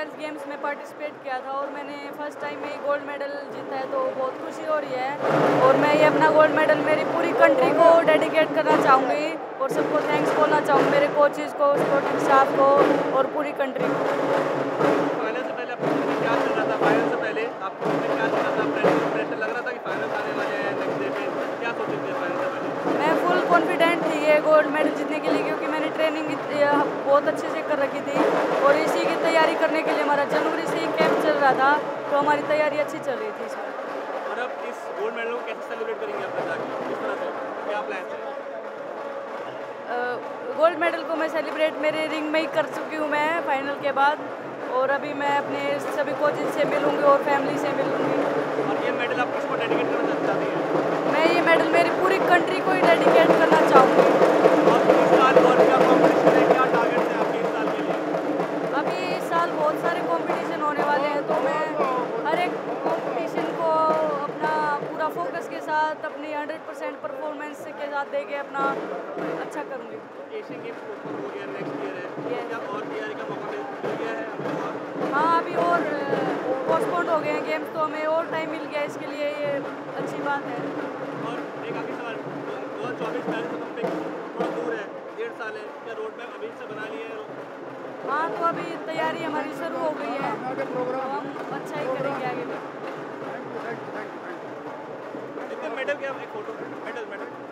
Commonwealth games में participate किया था और मैंने फर्स्ट टाइम में गोल्ड मेडल जीता है, तो बहुत खुशी हो रही है। और मैं ये अपना गोल्ड मेडल मेरी पूरी कंट्री को डेडिकेट करना चाहूँगी और सबको थैंक्स बोलना चाहूँगी, मेरे कोचेज़ को, सपोर्टिंग स्टाफ को और पूरी कंट्री को। मैं फुल कॉन्फिडेंट थी ये गोल्ड मेडल जीतने के लिए, क्योंकि मैंने ट्रेनिंग बहुत अच्छे से कर रखी थी और इसी की तैयारी करने के लिए हमारा जनवरी से ही कैंप चल रहा था, तो हमारी तैयारी अच्छी चल रही थी इसमें। और अब इस गोल्ड मेडल को कैसे सेलिब्रेट करेंगे आप जाके, किस तरह से, क्या प्लान है? गोल्ड मेडल को मैं सेलिब्रेट मेरे रिंग में ही कर चुकी हूँ मैं फाइनल के बाद, और अभी मैं अपने सभी कोचिज से मिलूँगी और फैमिली से मिलूँगी। और ये मेडल आप किसको डेडिकेट करना चाहती हैं? मैं ये मेडल मेरी पूरी कंट्री को ही डेडिकेट करना चाहूँगी। क्या टारगेट है आपके इस साल के लिए? अभी इस साल बहुत सारे कॉम्पिटिशन होने वाले हैं, तो मैं हर एक कॉम्पिटिशन को अपना पूरा फोकस के साथ अपनी 100% परफॉर्मेंस के साथ दे के अपना अच्छा करूँगी। एशियन गेम्स हो गया, नेक्स्ट ईयर है, क्या और तैयारी का मौका मिल गया है? हाँ, अभी और पोस्टपोन हो गए हैं गेम्स, तो हमें और टाइम मिल गया, इसके लिए ये अच्छी बात है। और एक आखिरी सवाल, 2024 पेरिस ओलंपिक थोड़ा दूर है, 1.5 साल है, क्या रोड मैप अभी से बना लिए है? हाँ, तो अभी तैयारी हमारी शुरू हो गई है, हम अच्छा ही करेंगे आगे भी। Thank you. मेडल क्या है? Photo medal